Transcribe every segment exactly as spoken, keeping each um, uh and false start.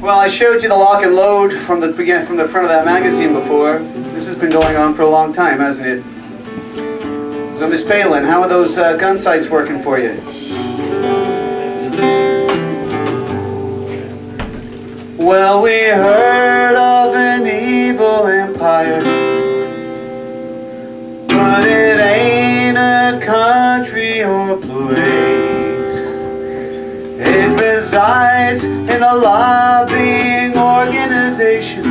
Well, I showed you the lock and load from the begin, from the front of that magazine before. This has been going on for a long time, hasn't it? So, Miz Palin, how are those uh, gun sights working for you? Well, we heard of an evil empire, but it ain't a country or place. It resides in a lobbying organization.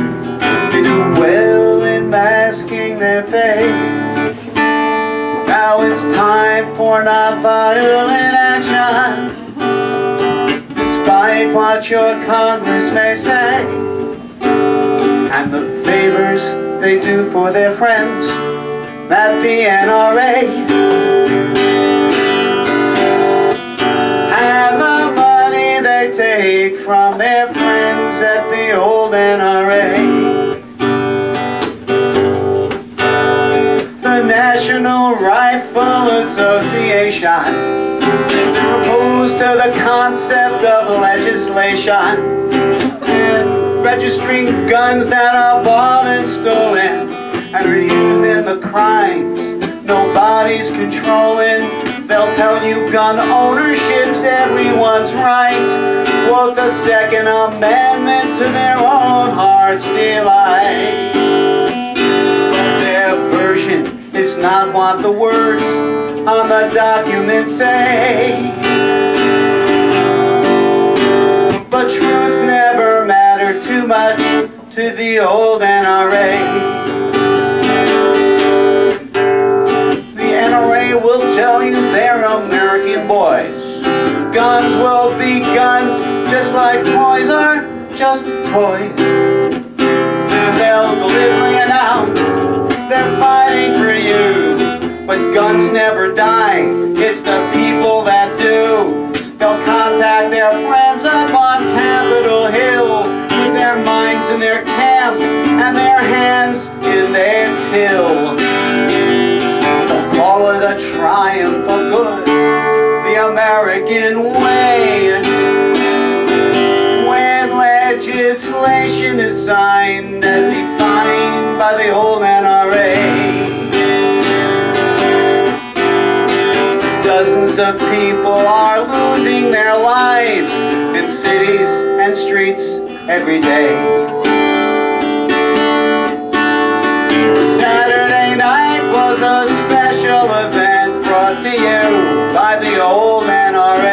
They do well in masking their fate. Now it's time for nonviolent action. Despite what your Congress may say, and the favors they do for their friends at the N R A, and the money they take from their friends at the old N R A. The National Rifle Association opposed to the concept of legislation and registering guns that are bought and stolen and are used in the crimes nobody's controlling. They'll tell you gun ownership's everyone's right, quote the Second Amendment to their own heart's delight. But their version is not what the words on the documents say. But truth never mattered too much to the old N R A. The N R A will tell you they're American boys. Guns will be guns, just like toys are just toys. And they'll glibly announce they're fighting for you. But guns never die, it's the people that do. They'll contact their friends up on Capitol Hill with their minds in their camp and their hands in their till. They'll call it a triumph for good, the American way. When legislation is signed as defined by the old N R A, dozens of people are losing their lives in cities and streets every day. Saturday night was a special event brought to you by the old N R A.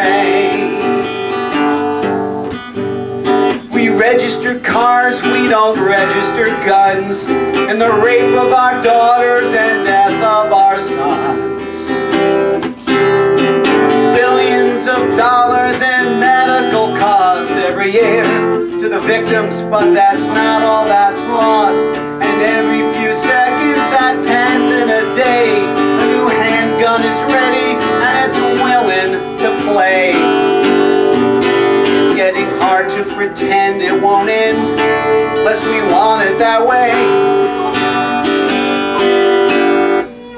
We register cars, we don't register guns, and the rape of our daughters and death of our sons. Billions of dollars in medical costs every year to the victims, but that's not all that's lost. And every few seconds that pass in a day, a new handgun is ready and it's willing to play. It's getting hard to pretend it won't end, unless we want it that way.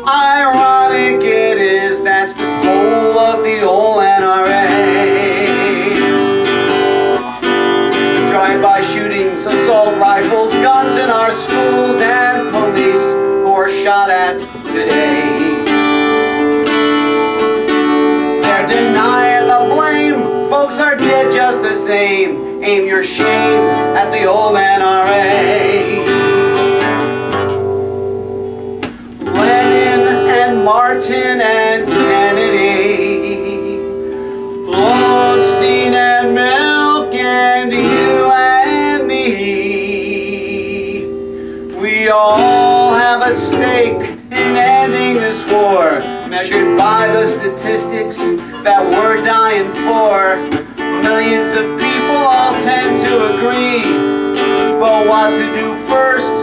Ironic it is, that's the goal of the old N R A. Drive-by shootings, assault rifles, guns in our schools, and police who are shot at today. They're denying the blame, folks are dead just the same. Aim your shame at the old N R A. Lenin and Martin and Kennedy, Goldstein and Milk, and you and me, we all have a stake in ending this war, measured by the statistics that we're dying for. Millions of people all tend to agree, but what to do first